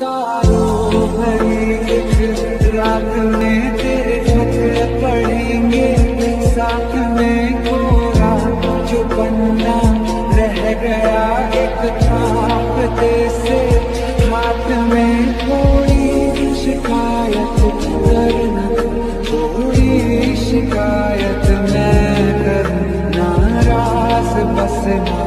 तारों भरी एक रात में तेरे छत पड़ेंगे साथ में कोरा जो बनना रह गया एक थापते से हाथ में कोई शिकायत करना कोई शिकायत मैं करना रास बस।